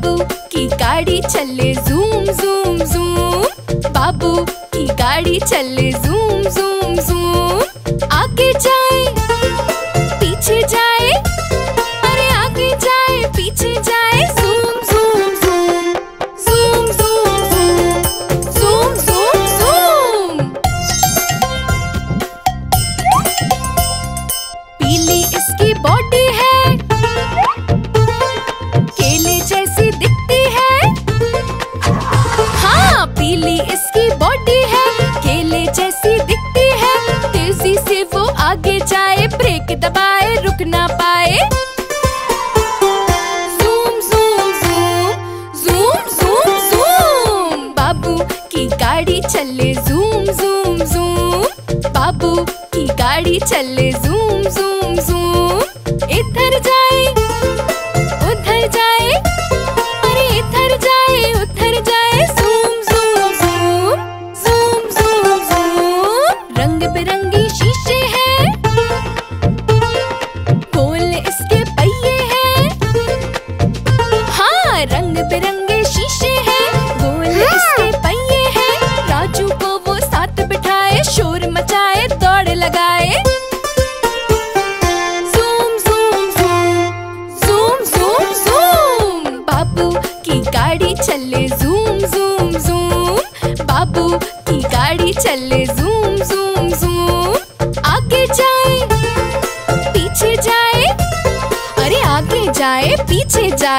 बाबू की गाड़ी चले जूम जूम जूम, बाबू की गाड़ी चले जूम जूम जूम। आगे जाए पीछे जाए, अरे आगे जाए पीछे जाए, zoom zoom zoom zoom zoom zoom zoom zoom zoom. पीली इसकी बॉडी है, केले जैसी दिखती है, हाँ पीली इसकी बॉडी है, केले जैसी दिखती है। तेजी से वो आगे जाए, ब्रेक दबाए रुक ना पाए, zoom zoom zoom zoom zoom zoom. बाबू की गाड़ी चले जूम जूम जूम, बाबू की गाड़ी चले जूम जूम जूम। इधर जाए उधर जाए, अरे इधर जाए zoom zoom zoom zoom zoom zoom. रंग बिरंगी शीशे हैं, गोल इसके पहिए हैं, हाँ रंग बिरंगे शीशे हैं, गोल इसके पहिए हैं। राजू को वो साथ बिठाए, शोर मचाए दौड़ लगाए, गाड़ी चले जूम जूम जूम, बाबू की गाड़ी चले जूम जूम जूम। आगे जाए पीछे जाए, अरे आगे जाए पीछे जाए।